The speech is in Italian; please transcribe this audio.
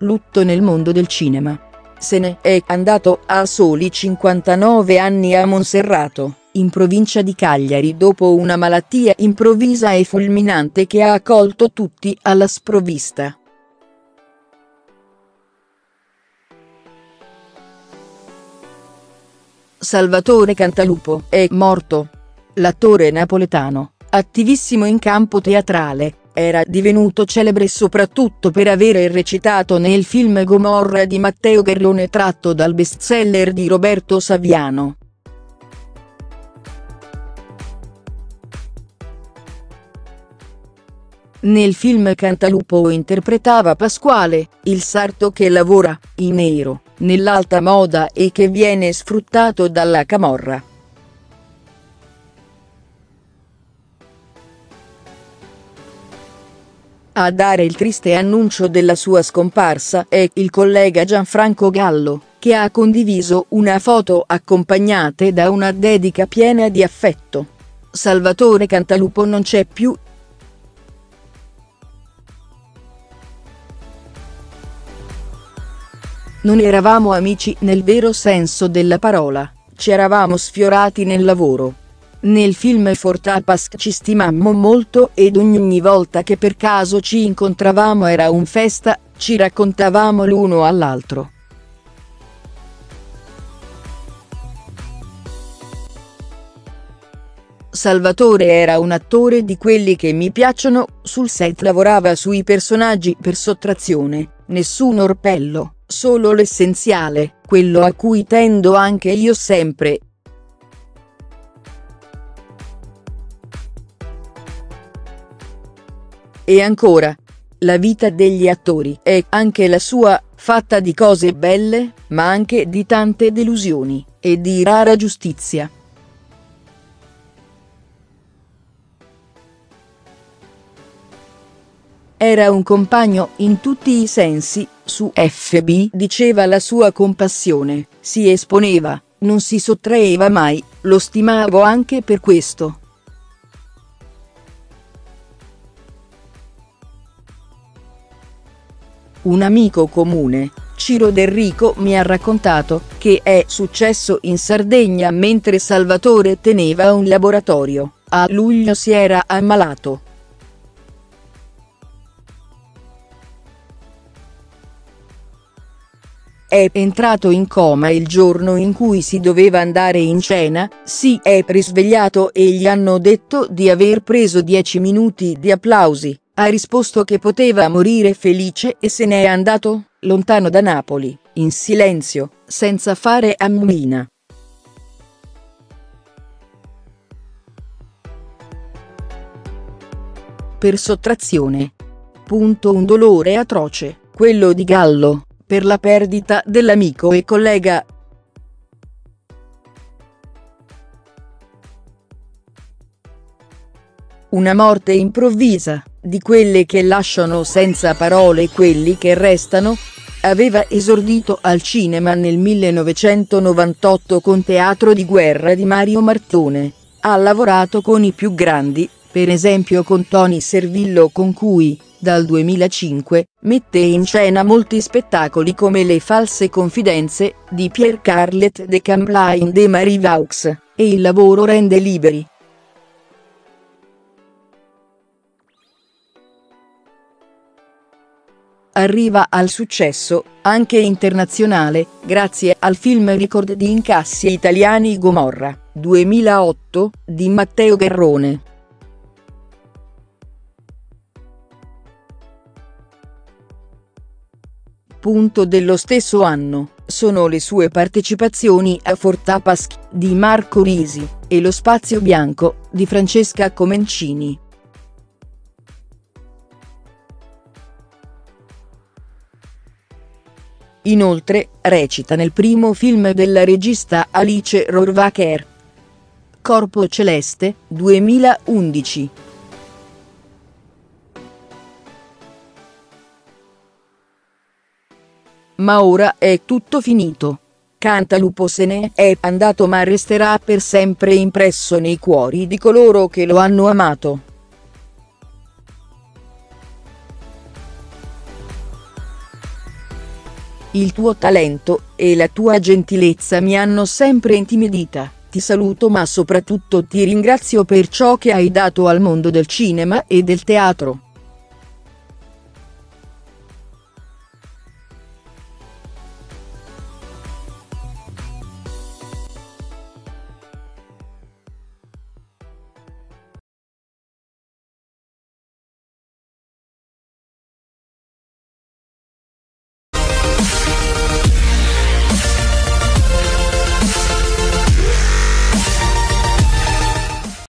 Lutto nel mondo del cinema. Se ne è andato a soli 59 anni a Monserrato, in provincia di Cagliari, dopo una malattia improvvisa e fulminante che ha colto tutti alla sprovvista. Salvatore Cantalupo è morto. L'attore napoletano, attivissimo in campo teatrale, era divenuto celebre soprattutto per aver recitato nel film Gomorra di Matteo Garrone tratto dal bestseller di Roberto Saviano. Nel film Cantalupo interpretava Pasquale, il sarto che lavora, in nero, nell'alta moda e che viene sfruttato dalla camorra. A dare il triste annuncio della sua scomparsa è il collega Gianfranco Gallo, che ha condiviso una foto accompagnate da una dedica piena di affetto. Salvatore Cantalupo non c'è più. Non eravamo amici nel vero senso della parola, ci eravamo sfiorati nel lavoro. Nel film Fortapasc ci stimammo molto ed ogni volta che per caso ci incontravamo era un festa, ci raccontavamo l'uno all'altro. Salvatore era un attore di quelli che mi piacciono, sul set lavorava sui personaggi per sottrazione, nessun orpello, solo l'essenziale, quello a cui tendo anche io sempre. E ancora, la vita degli attori è anche la sua, fatta di cose belle, ma anche di tante delusioni, e di rara giustizia. Era un compagno in tutti i sensi, su FB diceva la sua compassione, si esponeva, non si sottraeva mai, lo stimavo anche per questo. Un amico comune, Ciro Derrico, mi ha raccontato che è successo in Sardegna mentre Salvatore teneva un laboratorio, a luglio si era ammalato. È entrato in coma il giorno in cui si doveva andare in cena, si è risvegliato e gli hanno detto di aver preso 10 minuti di applausi. Ha risposto che poteva morire felice e se n'è andato, lontano da Napoli, in silenzio, senza fare ammina. Per sottrazione. Un dolore atroce, quello di Gallo, per la perdita dell'amico e collega. Una morte improvvisa, di quelle che lasciano senza parole quelli che restano. Aveva esordito al cinema nel 1998 con Teatro di guerra di Mario Martone, ha lavorato con i più grandi, per esempio con Tony Servillo con cui, dal 2005, mette in scena molti spettacoli come Le false confidenze, di Pierre Carlet de Camblain de Marivaux, e Il lavoro rende liberi. Arriva al successo, anche internazionale, grazie al film record di incassi italiani Gomorra, 2008, di Matteo Garrone. Dello stesso anno, sono le sue partecipazioni a Fortapasc, di Marco Risi, e Lo spazio bianco, di Francesca Comencini. Inoltre, recita nel primo film della regista Alice Rohrwacher, Corpo Celeste, 2011. Ma ora è tutto finito. Cantalupo se ne è andato ma resterà per sempre impresso nei cuori di coloro che lo hanno amato. Il tuo talento e la tua gentilezza mi hanno sempre intimidita, ti saluto ma soprattutto ti ringrazio per ciò che hai dato al mondo del cinema e del teatro.